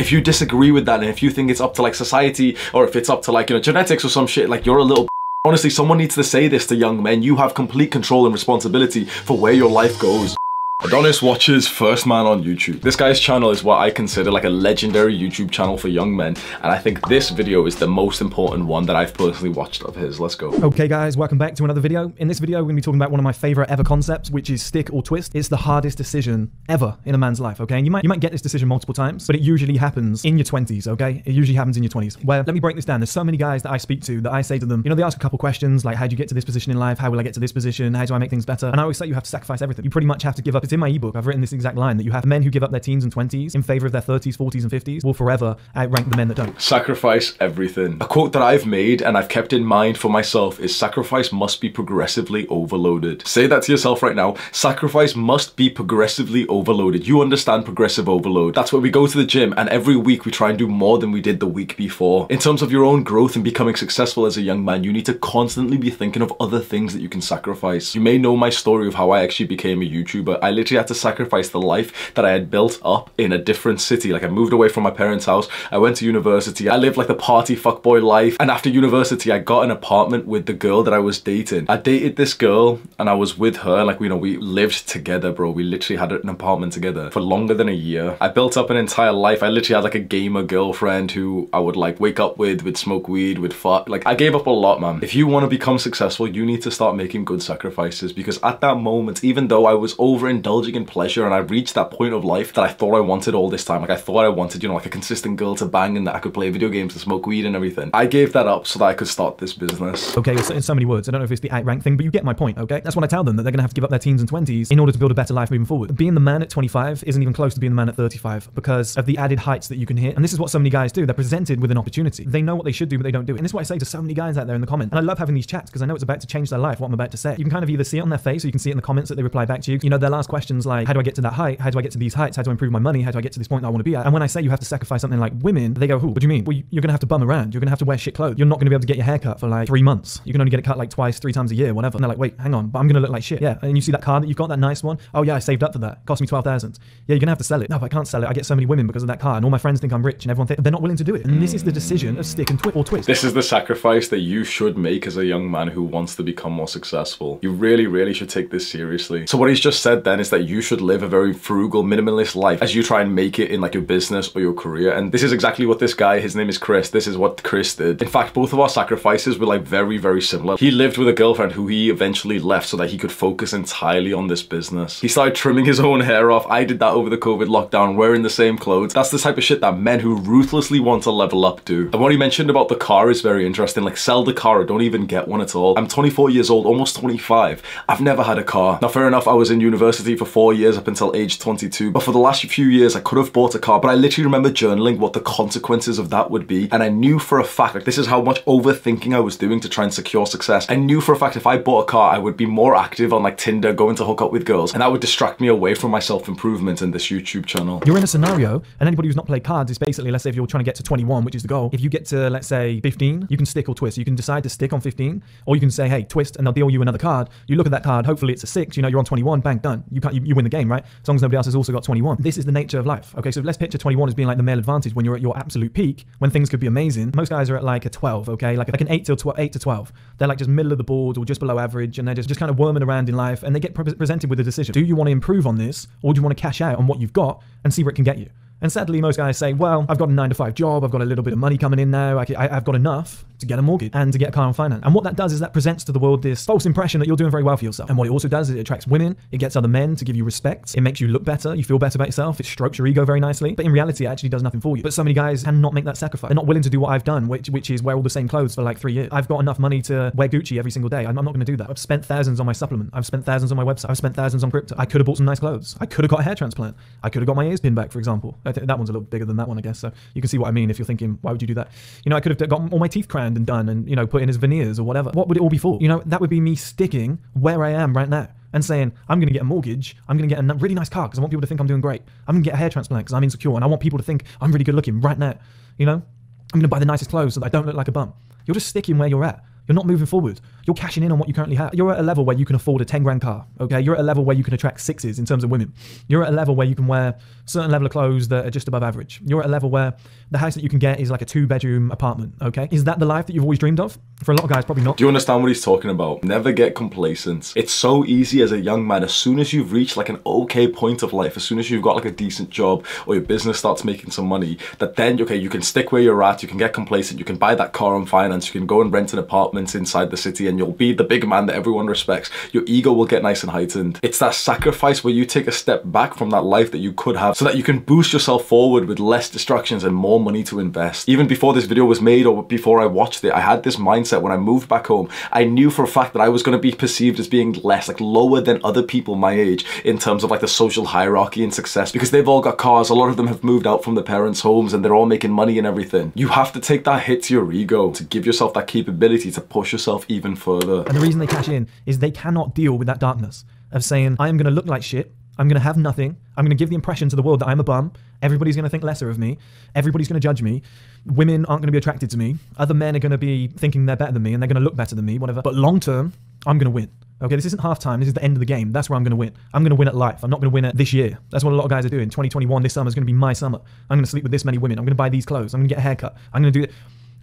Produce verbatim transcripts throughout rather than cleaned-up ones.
If you disagree with that and if you think it's up to like society or if it's up to like, you know, genetics or some shit, like you're a little b****. Honestly, someone needs to say this to young men. You have complete control and responsibility for where your life goes. Adonis watches First Man on YouTube. This guy's channel is what I consider like a legendary YouTube channel for young men. And I think this video is the most important one that I've personally watched of his. Let's go. Okay guys, welcome back to another video. In this video, we're gonna be talking about one of my favorite ever concepts, which is stick or twist. It's the hardest decision ever in a man's life, okay? And you might, you might get this decision multiple times, but it usually happens in your twenties, okay? It usually happens in your twenties. Where, let me break this down. There's so many guys that I speak to that I say to them, you know, they ask a couple questions, like how do you get to this position in life? How will I get to this position? How do I make things better? And I always say you have to sacrifice everything. You pretty much have to give up. It's in my ebook. I've written this exact line that you have men who give up their teens and twenties in favor of their thirties, forties, and fifties will forever outrank the men that don't. Sacrifice everything. A quote that I've made and I've kept in mind for myself is sacrifice must be progressively overloaded. Say that to yourself right now. Sacrifice must be progressively overloaded. You understand progressive overload. That's where we go to the gym and every week we try and do more than we did the week before. In terms of your own growth and becoming successful as a young man, you need to constantly be thinking of other things that you can sacrifice. You may know my story of how I actually became a YouTuber. I I literally had to sacrifice the life that I had built up in a different city. Like I moved away from my parents' house, I went to university, I lived like the party fuckboy life, and after university I got an apartment with the girl that I was dating. I dated this girl and I was with her, like, you know, we lived together, bro. We literally had an apartment together for longer than a year. I built up an entire life. I literally had like a gamer girlfriend who I would like wake up with, would smoke weed, would fuck. Like I gave up a lot, man. If you want to become successful, you need to start making good sacrifices, because at that moment, even though I was over indulging in pleasure and I reached that point of life that I thought I wanted all this time, like I thought I wanted, you know, like a consistent girl to bang and that I could play video games and smoke weed and everything, I gave that up so that I could start this business. Okay, in so many words, I don't know if it's the outrank thing, but you get my point, okay? That's when I tell them that they're gonna have to give up their teens and twenties in order to build a better life moving forward. Being the man at twenty-five isn't even close to being the man at thirty-five because of the added heights that you can hit, and this is what so many guys do. They're presented with an opportunity. They know what they should do, but they don't do it, and this is what I say to so many guys out there in the comments, and I love having these chats because I know it's about to change their life, what I'm about to say. You can kind of either see it on their face or you can see it in the comments that they reply back to you. You know, they'll ask questions like, how do I get to that height? How do I get to these heights? How do I improve my money? How do I get to this point that I want to be at? And when I say you have to sacrifice something like women, they go, who? What do you mean? Well, you're going to have to bum around. You're going to have to wear shit clothes. You're not going to be able to get your hair cut for like three months. You can only get it cut like twice, three times a year, whatever. And they're like, wait, hang on, but I'm going to look like shit. Yeah. And you see that car that you've got, that nice one? Oh yeah, I saved up for that. It cost me twelve thousand. Yeah, you're going to have to sell it. No, but I can't sell it. I get so many women because of that car and all my friends think I'm rich and everyone thinks they're not willing to do it. And this is the decision of stick and twi or twist. This is the sacrifice that you should make as a young man who wants to become more successful. You really, really should take this seriously. So what he's just said then is that you should live a very frugal, minimalist life as you try and make it in like your business or your career. And this is exactly what this guy, his name is Chris, this is what Chris did. In fact, both of our sacrifices were like very, very similar. He lived with a girlfriend who he eventually left so that he could focus entirely on this business. He started trimming his own hair off. I did that over the COVID lockdown, wearing the same clothes. That's the type of shit that men who ruthlessly want to level up do. And what he mentioned about the car is very interesting. Like, sell the car or don't even get one at all. I'm twenty-four years old, almost twenty-five. I've never had a car. Now, fair enough, I was in university for four years up until age twenty-two, but for the last few years I could have bought a car, but I literally remember journaling what the consequences of that would be, and I knew for a fact, like, this is how much overthinking I was doing to try and secure success. I knew for a fact if I bought a car I would be more active on like Tinder, going to hook up with girls, and that would distract me away from my self-improvement and this YouTube channel. You're in a scenario, and anybody who's not played cards is basically, let's say if you're trying to get to twenty-one, which is the goal, if you get to, let's say, fifteen, you can stick or twist. You can decide to stick on fifteen, or you can say, hey, twist, and they'll deal you another card. You look at that card, hopefully it's a six, you know, you're on twenty-one, bang, done. You can't, you, you win the game, right? As long as nobody else has also got twenty-one. This is the nature of life. Okay, so let's picture twenty-one as being like the male advantage when you're at your absolute peak, when things could be amazing. Most guys are at like a twelve, okay? Like, like an eight to twelve. They're like just middle of the board or just below average, and they're just, just kind of worming around in life, and they get pre presented with a decision. Do you want to improve on this, or do you want to cash out on what you've got and see where it can get you? And sadly, most guys say, well, I've got a nine to five job. I've got a little bit of money coming in now. I can, I, I've got enough to get a mortgage and to get a car on finance. And what that does is that presents to the world this false impression that you're doing very well for yourself. And what it also does is it attracts women. It gets other men to give you respect. It makes you look better. You feel better about yourself. It strokes your ego very nicely. But in reality, it actually does nothing for you. But so many guys cannot make that sacrifice. They're not willing to do what I've done, which, which is wear all the same clothes for like three years. I've got enough money to wear Gucci every single day. I'm, I'm not going to do that. I've spent thousands on my supplement. I've spent thousands on my website. I've spent thousands on crypto. I could have bought some nice clothes. I could have got a hair transplant. I could have got my ears pinned back, for example. That one's a little bigger than that one, I guess. So you can see what I mean if you're thinking, why would you do that? You know, I could have got all my teeth crowned and done and, you know, put in as veneers or whatever. What would it all be for? You know, that would be me sticking where I am right now and saying, I'm going to get a mortgage. I'm going to get a really nice car because I want people to think I'm doing great. I'm going to get a hair transplant because I'm insecure and I want people to think I'm really good looking right now. You know, I'm going to buy the nicest clothes so that I don't look like a bum. You're just sticking where you're at. You're not moving forward. You're You're cashing in on what you currently have. You're at a level where you can afford a ten grand car, okay? You're at a level where you can attract sixes in terms of women. You're at a level where you can wear certain level of clothes that are just above average. You're at a level where the house that you can get is like a two bedroom apartment, okay? Is that the life that you've always dreamed of? For a lot of guys, probably not. Do you understand what he's talking about? Never get complacent. It's so easy as a young man, as soon as you've reached like an okay point of life, as soon as you've got like a decent job or your business starts making some money, that then, okay, you can stick where you're at, you can get complacent, you can buy that car on finance, you can go and rent an apartment inside the city, and you'll be the big man that everyone respects. Your ego will get nice and heightened. It's that sacrifice where you take a step back from that life that you could have so that you can boost yourself forward with less distractions and more money to invest. Even before this video was made or before I watched it, I had this mindset when I moved back home. I knew for a fact that I was going to be perceived as being less, like lower than other people my age in terms of like the social hierarchy and success, because they've all got cars, a lot of them have moved out from their parents' homes and they're all making money and everything. You have to take that hit to your ego to give yourself that capability to push yourself even further. And the reason they cash in is they cannot deal with that darkness of saying, I am going to look like shit, I'm going to have nothing, I'm going to give the impression to the world that I'm a bum, everybody's going to think lesser of me, everybody's going to judge me, women aren't going to be attracted to me, other men are going to be thinking they're better than me and they're going to look better than me, whatever. But long term, I'm going to win. Okay, this isn't half time, this is the end of the game. That's where I'm gonna win. I'm gonna win at life. I'm not gonna win at this year. That's what a lot of guys are doing. twenty twenty-one, this summer is gonna be my summer. I'm gonna sleep with this many women. I'm gonna buy these clothes. I'm gonna get a haircut. I'm gonna do it.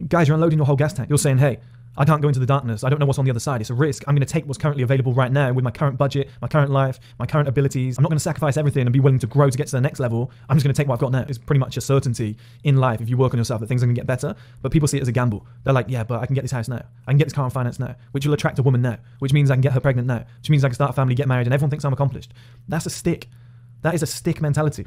Guys, you're unloading your whole gas tank. You're saying, hey, I can't go into the darkness. I don't know what's on the other side. It's a risk. I'm gonna take what's currently available right now with my current budget, my current life, my current abilities. I'm not gonna sacrifice everything and be willing to grow to get to the next level. I'm just gonna take what I've got now. It's pretty much a certainty in life if you work on yourself that things are gonna get better. But people see it as a gamble. They're like, yeah, but I can get this house now. I can get this car on finance now, which will attract a woman now, which means I can get her pregnant now, which means I can start a family, get married, and everyone thinks I'm accomplished. That's a stick. That is a stick mentality.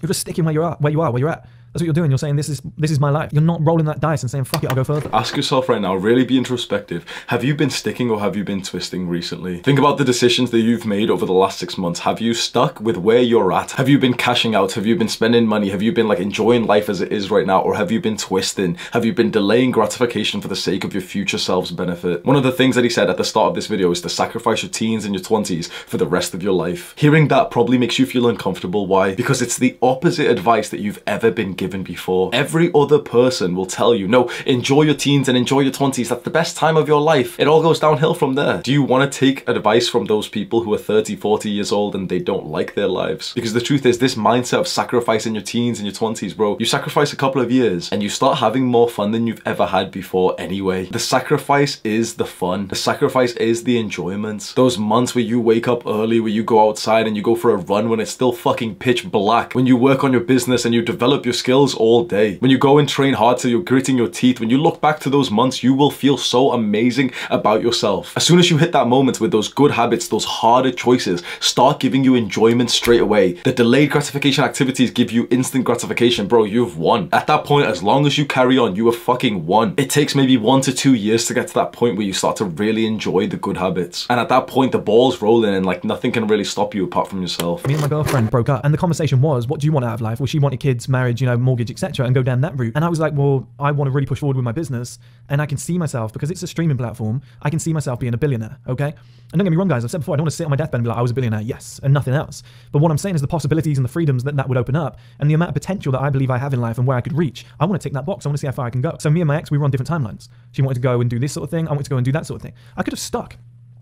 You're just sticking where you are, where you are, where you're at. That's what you're doing. You're saying, this is this is my life. You're not rolling that dice and saying, fuck it, I'll go further. Ask yourself right now, really be introspective. Have you been sticking or have you been twisting recently? Think about the decisions that you've made over the last six months. Have you stuck with where you're at? Have you been cashing out? Have you been spending money? Have you been like enjoying life as it is right now? Or have you been twisting? Have you been delaying gratification for the sake of your future self's benefit? One of the things that he said at the start of this video is to sacrifice your teens and your twenties for the rest of your life. Hearing that probably makes you feel uncomfortable. Why? Because it's the opposite advice that you've ever been given. Given before. Every other person will tell you, no, enjoy your teens and enjoy your twenties. That's the best time of your life. It all goes downhill from there. Do you want to take advice from those people who are thirty, forty years old and they don't like their lives? Because the truth is, this mindset of sacrificing your teens and your twenties, bro, you sacrifice a couple of years and you start having more fun than you've ever had before anyway. The sacrifice is the fun. The sacrifice is the enjoyment. Those months where you wake up early, where you go outside and you go for a run when it's still fucking pitch black, when you work on your business and you develop your skills all day, when you go and train hard till you're gritting your teeth, when you look back to those months, you will feel so amazing about yourself. As soon as you hit that moment with those good habits, those harder choices start giving you enjoyment straight away. The delayed gratification activities give you instant gratification, bro. You've won. At that point, as long as you carry on, you have fucking won. It takes maybe one to two years to get to that point where you start to really enjoy the good habits. And at that point, the ball's rolling and like nothing can really stop you apart from yourself. Me and my girlfriend broke up and the conversation was, what do you want out of life? Well, she wanted kids, marriage, you know, mortgage, et cetera, and go down that route. And I was like, well, I want to really push forward with my business, and I can see myself, because it's a streaming platform, I can see myself being a billionaire, okay? And don't get me wrong, guys, I've said before, I don't want to sit on my deathbed and be like, I was a billionaire, yes, and nothing else. But what I'm saying is the possibilities and the freedoms that that would open up, and the amount of potential that I believe I have in life and where I could reach. I want to tick that box. I want to see how far I can go. So me and my ex, we were on different timelines. She wanted to go and do this sort of thing. I wanted to go and do that sort of thing. I could have stuck.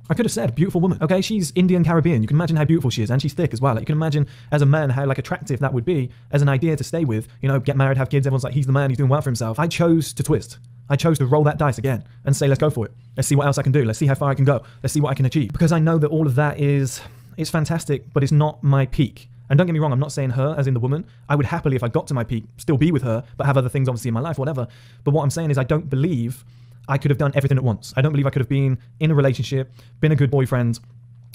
I could have said, beautiful woman, okay? She's Indian Caribbean. You can imagine how beautiful she is, and she's thick as well. Like, you can imagine as a man how like attractive that would be as an idea to stay with, you know, get married, have kids. Everyone's like, he's the man, he's doing well for himself. I chose to twist. I chose to roll that dice again and say, let's go for it. Let's see what else I can do. Let's see how far I can go. Let's see what I can achieve. Because I know that all of that is, it's fantastic, but it's not my peak. And don't get me wrong, I'm not saying her as in the woman. I would happily, if I got to my peak, still be with her, but have other things obviously in my life, whatever. But what I'm saying is I don't believe I could have done everything at once. I don't believe I could have been in a relationship, been a good boyfriend,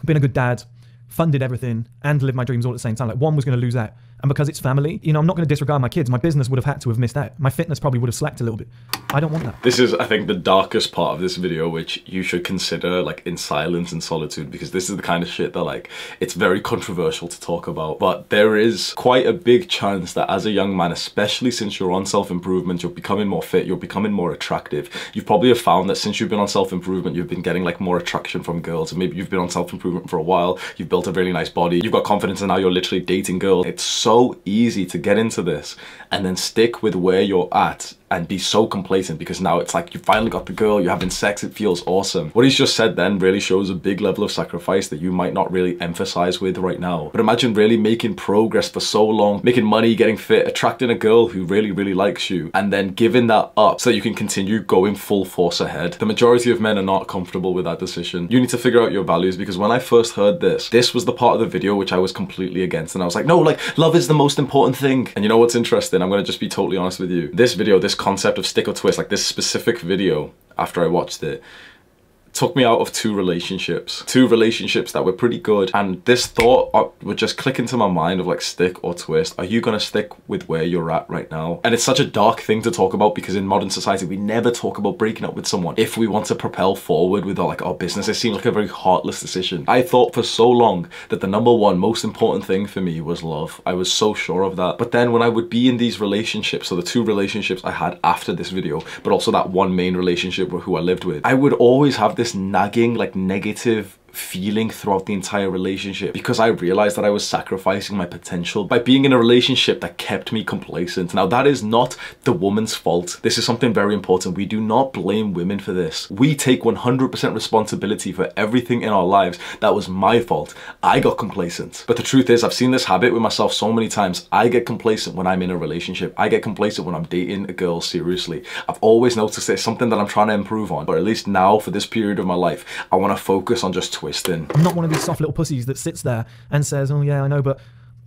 been a good dad, funded everything, and lived my dreams all at the same time. Like, one was going to lose out. And because it's family, you know, I'm not going to disregard my kids. My business would have had to have missed out. My fitness probably would have slacked a little bit. I don't want that. This is, I think, the darkest part of this video, which you should consider, like, in silence and solitude, because this is the kind of shit that, like, it's very controversial to talk about. But there is quite a big chance that as a young man, especially since you're on self-improvement, you're becoming more fit, you're becoming more attractive. You probably have found that since you've been on self-improvement, you've been getting, like, more attraction from girls. And maybe you've been on self-improvement for a while. You've built a really nice body. You've got confidence and now you're literally dating girls. It's so so easy to get into this and then stick with where you're at and be so complacent, because now it's like you finally got the girl, you're having sex, it feels awesome. What he's just said then really shows a big level of sacrifice that you might not really emphasize with right now. But imagine really making progress for so long, making money, getting fit, attracting a girl who really, really likes you, and then giving that up so that you can continue going full force ahead. The majority of men are not comfortable with that decision. You need to figure out your values, because when I first heard this, this was the part of the video which I was completely against, and I was like, no, like, love is the most important thing. And you know what's interesting? I'm gonna just be totally honest with you. This video, this concept of stick or twist, like this specific video, after I watched it, took me out of two relationships. Two relationships that were pretty good, and this thought would just click into my mind of like, stick or twist. Are you gonna stick with where you're at right now? And it's such a dark thing to talk about, because in modern society we never talk about breaking up with someone if we want to propel forward with our, like, our business. It seems like a very heartless decision. I thought for so long that the number one most important thing for me was love. I was so sure of that. But then when I would be in these relationships, so the two relationships I had after this video, but also that one main relationship who I lived with, I would always have this nagging, like, negative feeling throughout the entire relationship, because I realized that I was sacrificing my potential by being in a relationship that kept me complacent. Now, that is not the woman's fault. This is something very important. We do not blame women for this. We take one hundred percent responsibility for everything in our lives. That was my fault. I got complacent. But the truth is, I've seen this habit with myself so many times. I get complacent when I'm in a relationship. I get complacent when I'm dating a girl seriously. I've always noticed it's something that I'm trying to improve on, but at least now for this period of my life, I want to focus on just twisting. I'm not one of these soft little pussies that sits there and says, oh yeah, I know, but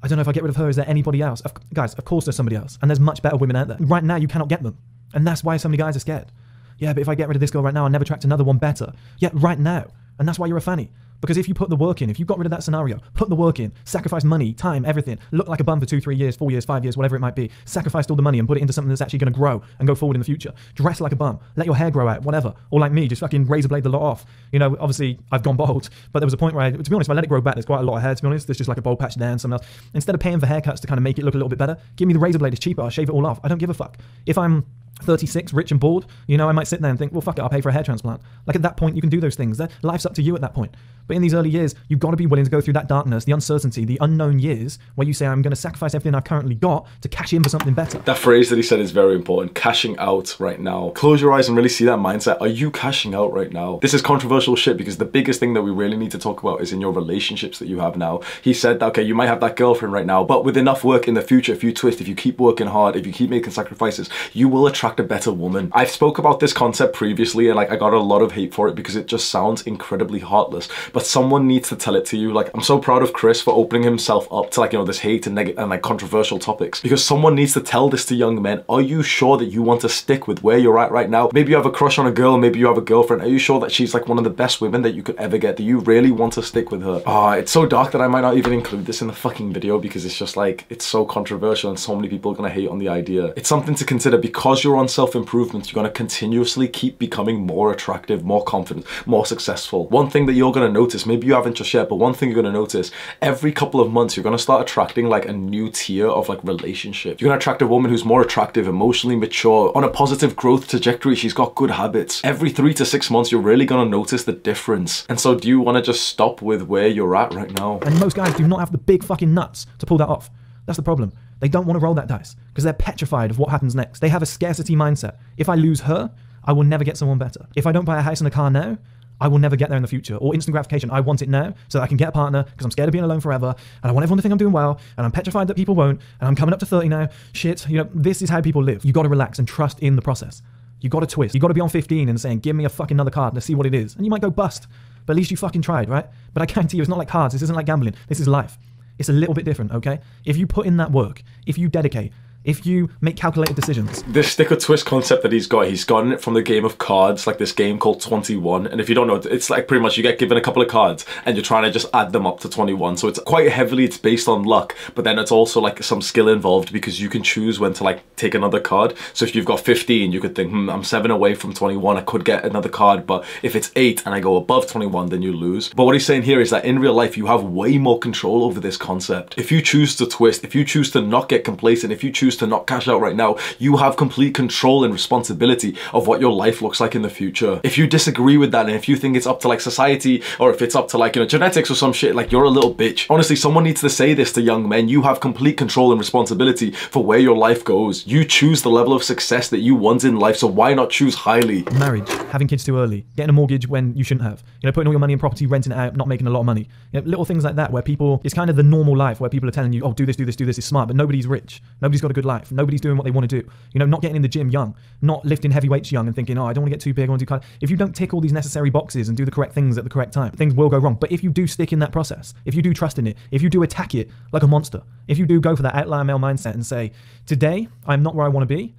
I don't know if I get rid of her, is there anybody else? Of, guys, of course there's somebody else, and there's much better women out there. Right now you cannot get them, and that's why so many guys are scared. Yeah, but if I get rid of this girl right now, I'll never attract another one better. Yeah, right now, and that's why you're a fanny. Because if you put the work in, if you got rid of that scenario, put the work in, sacrifice money, time, everything, look like a bum for two, three years, four years, five years, whatever it might be, sacrificed all the money and put it into something that's actually going to grow and go forward in the future. Dress like a bum, let your hair grow out, whatever. Or like me, just fucking razor blade the lot off. You know, obviously I've gone bald, but there was a point where, I, to be honest, if I let it grow back, there's quite a lot of hair, to be honest. There's just like a bald patch there and something else. Instead of paying for haircuts to kind of make it look a little bit better, give me the razor blade, it's cheaper, I'll shave it all off. I don't give a fuck. If I'm thirty-six, rich and bored, you know, I might sit there and think, well, fuck it, I'll pay for a hair transplant. Like, at that point, you can do those things. Life's up to you at that point. But in these early years, you've got to be willing to go through that darkness, the uncertainty, the unknown years, where you say, I'm going to sacrifice everything I've currently got to cash in for something better. That phrase that he said is very important, cashing out right now. Close your eyes and really see that mindset. Are you cashing out right now? This is controversial shit, because the biggest thing that we really need to talk about is in your relationships that you have now. He said, okay, you might have that girlfriend right now, but with enough work in the future, if you twist, if you keep working hard, if you keep making sacrifices, you will attract a better woman. I've spoke about this concept previously, and like, I got a lot of hate for it because it just sounds incredibly heartless, but someone needs to tell it to you. Like, I'm so proud of Chris for opening himself up to, like, you know, this hate and, and like controversial topics, because someone needs to tell this to young men. Are you sure that you want to stick with where you're at right now? Maybe you have a crush on a girl, maybe you have a girlfriend. Are you sure that she's like one of the best women that you could ever get? Do you really want to stick with her? Ah, oh, it's so dark that I might not even include this in the fucking video, because it's just like, it's so controversial and so many people are gonna hate on the idea. It's something to consider, because you're on self-improvement, you're going to continuously keep becoming more attractive, more confident, more successful. One thing that you're going to notice, maybe you haven't just yet, but one thing you're going to notice, every couple of months you're going to start attracting like a new tier of like relationship. You're going to attract a woman who's more attractive, emotionally mature, on a positive growth trajectory, she's got good habits. Every three to six months you're really going to notice the difference. And so do you want to just stop with where you're at right now? And most guys do not have the big fucking nuts to pull that off. That's the problem. They don't want to roll that dice because they're petrified of what happens next. They have a scarcity mindset. If I lose her, I will never get someone better. If I don't buy a house and a car now, I will never get there in the future. Or instant gratification, I want it now so that I can get a partner because I'm scared of being alone forever and I want everyone to think I'm doing well and I'm petrified that people won't and I'm coming up to thirty now. Shit, you know, this is how people live. You've got to relax and trust in the process. You've got to twist. You've got to be on fifteen and saying, give me a fucking another card, let's see what it is. And you might go bust, but at least you fucking tried, right? But I guarantee you, it's not like cards. This isn't like gambling. This is life. It's a little bit different, okay? If you put in that work, if you dedicate, if you make calculated decisions. This stick or twist concept that he's got, he's gotten it from the game of cards, like this game called twenty-one. And if you don't know, it's like pretty much you get given a couple of cards and you're trying to just add them up to twenty-one. So it's quite heavily, it's based on luck, but then it's also like some skill involved because you can choose when to like take another card. So if you've got fifteen, you could think, hmm, I'm seven away from twenty-one, I could get another card. But if it's eight and I go above twenty-one, then you lose. But what he's saying here is that in real life, you have way more control over this concept. If you choose to twist, if you choose to not get complacent, if you choose choose to not cash out right now, you have complete control and responsibility of what your life looks like in the future. If you disagree with that, and if you think it's up to like society, or if it's up to like, you know, genetics or some shit, like, you're a little bitch. Honestly, someone needs to say this to young men. You have complete control and responsibility for where your life goes. You choose the level of success that you want in life, so why not choose highly? Marriage, having kids too early, getting a mortgage when you shouldn't have, you know, putting all your money in property, renting it out, not making a lot of money. You know, little things like that where people, it's kind of the normal life where people are telling you, oh, do this, do this, do this, it's smart, but nobody's rich. Nobody's got a good life. Nobody's doing what they want to do. You know, not getting in the gym young, not lifting heavy weights young and thinking, oh, I don't want to get too big, I want to do kind of... If you don't tick all these necessary boxes and do the correct things at the correct time, things will go wrong. But if you do stick in that process, if you do trust in it, if you do attack it like a monster, if you do go for that outlier male mindset and say, today, I'm not where I want to be,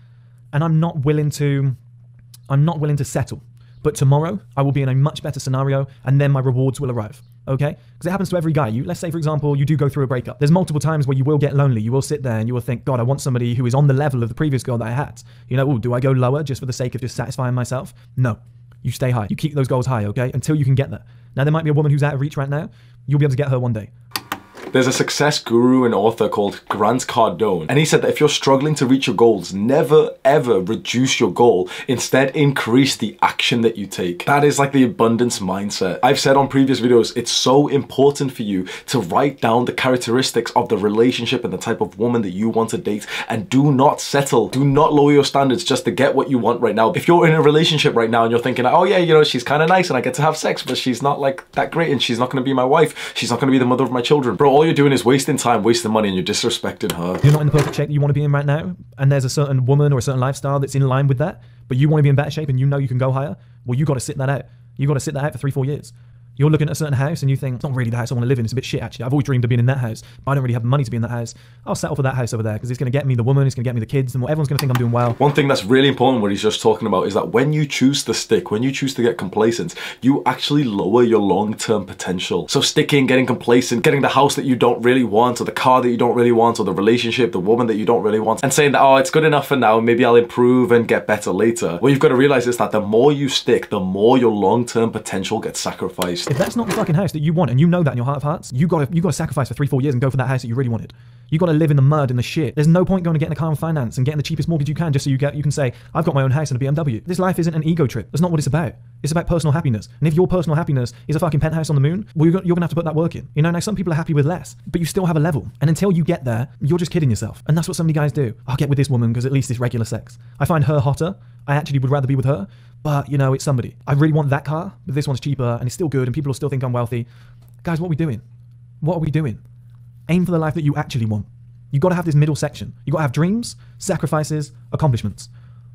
and I'm not willing to, I'm not willing to settle. But tomorrow, I will be in a much better scenario, and then my rewards will arrive. Okay? Because it happens to every guy. You, let's say, for example, you do go through a breakup. There's multiple times where you will get lonely. You will sit there and you will think, God, I want somebody who is on the level of the previous girl that I had. You know, ooh, do I go lower just for the sake of just satisfying myself? No. You stay high. You keep those goals high, okay? Until you can get there. Now, there might be a woman who's out of reach right now. You'll be able to get her one day. There's a success guru and author called Grant Cardone, and he said that if you're struggling to reach your goals, never ever reduce your goal. Instead, increase the action that you take. That is like the abundance mindset. I've said on previous videos, it's so important for you to write down the characteristics of the relationship and the type of woman that you want to date, and do not settle. Do not lower your standards just to get what you want right now. If you're in a relationship right now and you're thinking, oh yeah, you know, she's kind of nice and I get to have sex, but she's not like that great, and she's not going to be my wife, she's not going to be the mother of my children. Bro, all All you're doing is wasting time, wasting money, and you're disrespecting her. You're not in the perfect shape that you want to be in right now, and there's a certain woman or a certain lifestyle that's in line with that, but you want to be in better shape and you know you can go higher. Well, you got to sit that out. You got to sit that out for three, four years. You're looking at a certain house and you think, it's not really the house I want to live in, it's a bit shit actually. I've always dreamed of being in that house, but I don't really have the money to be in that house. I'll settle for that house over there because it's going to get me the woman, it's going to get me the kids, and everyone's going to think I'm doing well. One thing that's really important what he's just talking about is that when you choose to stick, when you choose to get complacent, you actually lower your long-term potential. So sticking, getting complacent, getting the house that you don't really want, or the car that you don't really want, or the relationship, the woman that you don't really want, and saying that, oh, it's good enough for now, maybe I'll improve and get better later. What you've got to realize is that the more you stick, the more your long-term potential gets sacrificed. If that's not the fucking house that you want, and you know that in your heart of hearts, you gotta you gotta sacrifice for three, four years and go for that house that you really wanted. You gotta live in the mud and the shit. There's no point going to get in a car and finance and getting the cheapest mortgage you can just so you get you can say, I've got my own house and a B M W. This life isn't an ego trip. That's not what it's about. It's about personal happiness. And if your personal happiness is a fucking penthouse on the moon, well, you're gonna have to put that work in. You know, now some people are happy with less, but you still have a level. And until you get there, you're just kidding yourself. And that's what so many guys do. I'll get with this woman because at least it's regular sex. I find her hotter. I actually would rather be with her, but you know, it's somebody. I really want that car, but this one's cheaper and it's still good and people will still think I'm wealthy. Guys, what are we doing? What are we doing? Aim for the life that you actually want. You gotta have this middle section. You gotta have dreams, sacrifices, accomplishments.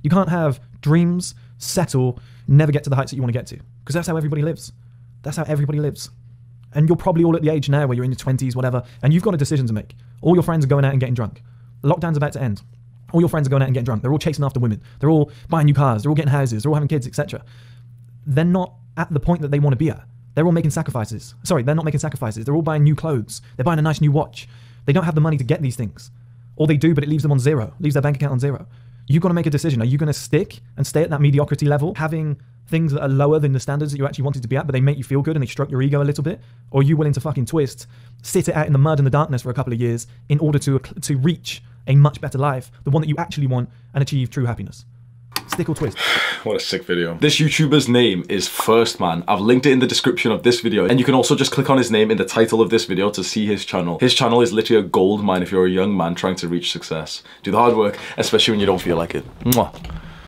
You can't have dreams, settle, never get to the heights that you wanna get to. Because that's how everybody lives. That's how everybody lives. And you're probably all at the age now where you're in your twenties, whatever, and you've got a decision to make. All your friends are going out and getting drunk. Lockdown's about to end. All your friends are going out and getting drunk. They're all chasing after women. They're all buying new cars. They're all getting houses. They're all having kids, et cetera. They're not at the point that they want to be at. They're all making sacrifices. Sorry, they're not making sacrifices. They're all buying new clothes. They're buying a nice new watch. They don't have the money to get these things. Or they do, but it leaves them on zero. Leaves their bank account on zero. You've got to make a decision. Are you going to stick and stay at that mediocrity level, having things that are lower than the standards that you actually wanted to be at, but they make you feel good and they stroke your ego a little bit? Or are you willing to fucking twist, sit it out in the mud and the darkness for a couple of years in order to, to reach a much better life, the one that you actually want, and achieve true happiness? Stick or twist. What a sick video. This YouTuber's name is First Man. I've linked it in the description of this video, and you can also just click on his name in the title of this video to see his channel. His channel is literally a gold mine if you're a young man trying to reach success. Do the hard work, especially when you don't feel like it. Mwah.